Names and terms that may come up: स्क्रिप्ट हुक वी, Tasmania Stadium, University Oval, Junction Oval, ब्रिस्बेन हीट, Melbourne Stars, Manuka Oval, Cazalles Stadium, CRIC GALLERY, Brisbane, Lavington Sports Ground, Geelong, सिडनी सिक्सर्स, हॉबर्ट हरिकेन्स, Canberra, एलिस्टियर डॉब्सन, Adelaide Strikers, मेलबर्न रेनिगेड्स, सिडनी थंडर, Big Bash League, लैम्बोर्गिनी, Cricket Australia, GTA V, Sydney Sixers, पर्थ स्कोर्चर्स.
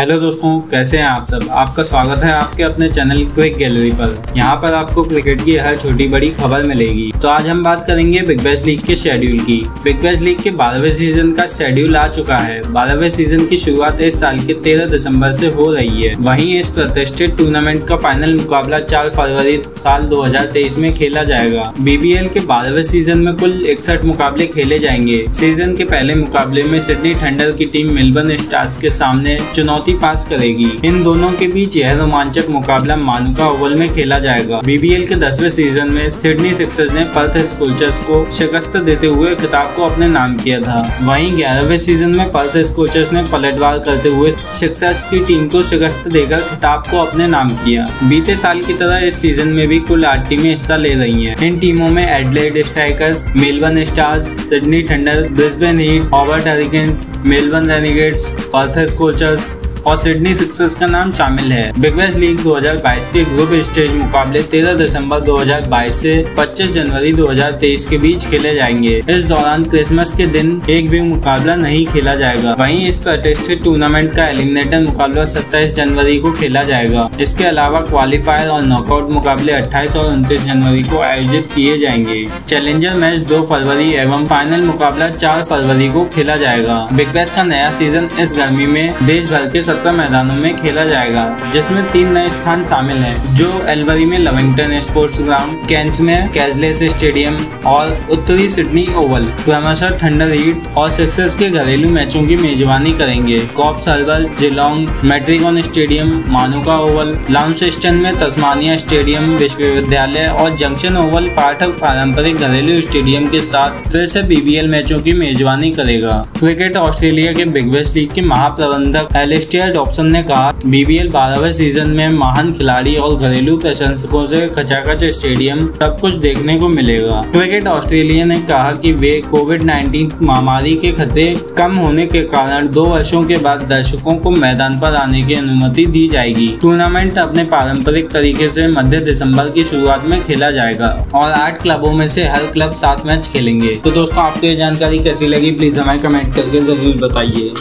Hello दोस्तों, कैसे हैं आप सब। आपका स्वागत है आपके अपने चैनल क्रिक गैलरी पर। यहाँ पर आपको क्रिकेट की हर छोटी बड़ी खबर मिलेगी। तो आज हम बात करेंगे बिग बैश लीग के शेड्यूल की। बिग बैश लीग के 12वें सीजन का शेड्यूल आ चुका है। 12वें सीजन की शुरुआत इस साल के 13 दिसंबर से हो रही है। वहीं इस प्रतिष्ठित टूर्नामेंट का फाइनल मुकाबला 4 फरवरी साल 2023 में खेला जाएगा। बीबीएल के 12वें सीजन में कुल 61 मुकाबले खेले जाएंगे। सीजन के पहले मुकाबले में सिडनी थंडर की टीम मेलबर्न स्टार्स के सामने चुनौती पास करेगी। इन दोनों के बीच यह रोमांचक मुकाबला मानुका ओवल में खेला जाएगा। बीबीएल के 10वें सीजन में सिडनी सिक्सर्स ने पर्थ स्कोर्चर्स को शिकस्त देते हुए खिताब को अपने नाम किया था। वहीं 11वें सीजन में पर्थ स्कोर्चर्स ने पलटवार करते हुए सिक्सर्स की टीम को शिकस्त देकर खिताब को अपने नाम किया। बीते साल की तरह इस सीजन में भी कुल 8 टीमें हिस्सा ले रही है। इन टीमों में Adelaide Strikers, Melbourne Stars, सिडनी थंडर, ब्रिस्बेन हीट, हॉबर्ट हरिकेन्स, मेलबर्न रेनिगेड्स, पर्थ स्कोर्चर्स और सिडनी सिक्सर्स का नाम शामिल है। बिग बैश लीग 2022 के ग्रुप स्टेज मुकाबले 13 दिसंबर 2022 से 25 जनवरी 2023 के बीच खेले जाएंगे। इस दौरान क्रिसमस के दिन एक भी मुकाबला नहीं खेला जाएगा। वहीं इस प्रतिष्ठित टूर्नामेंट का एलिमिनेटर मुकाबला 27 जनवरी को खेला जाएगा। इसके अलावा क्वालिफायर और नॉकआउट मुकाबले 28 और 29 जनवरी को आयोजित किए जाएंगे। चैलेंजर मैच 2 फरवरी एवं फाइनल मुकाबला 4 फरवरी को खेला जाएगा। बिग बैश का नया सीजन इस गर्मी में देश भर के 17 मैदानों में खेला जाएगा, जिसमें 3 नए स्थान शामिल हैं, जो एल्बरी में लविंगटन स्पोर्ट्स ग्राउंड, कैंस में कैजलेस स्टेडियम और उत्तरी सिडनी ओवल क्रमशः थंडर हीट और सिक्सर्स के घरेलू मैचों की मेजबानी करेंगे। Coffs Harbour, Geelong, Metricon stadium, Manuka Oval, Launceston में तस्मानिया स्टेडियम विश्वविद्यालय और जंक्शन ओवल पाठक पारंपरिक घरेलू स्टेडियम के साथ फिर से बीबीएल मैचों की मेजबानी करेगा। क्रिकेट ऑस्ट्रेलिया के बिग बैश लीग के महाप्रबंधक एलिस्टियर डॉब्सन ने कहा, बीबीएल 12वें सीजन में महान खिलाड़ी और घरेलू प्रशंसकों से खचाखच स्टेडियम सब कुछ देखने को मिलेगा। क्रिकेट ऑस्ट्रेलिया ने कहा कि वे कोविड-19 महामारी के खतरे कम होने के कारण 2 वर्षों के बाद दर्शकों को मैदान पर आने की अनुमति दी जाएगी। टूर्नामेंट अपने पारंपरिक तरीके से मध्य दिसंबर की शुरुआत में खेला जाएगा और 8 क्लबों में से हर क्लब 7 मैच खेलेंगे। तो दोस्तों, आपको ये जानकारी कैसी लगी प्लीज हमें कमेंट करके जरूर बताइए।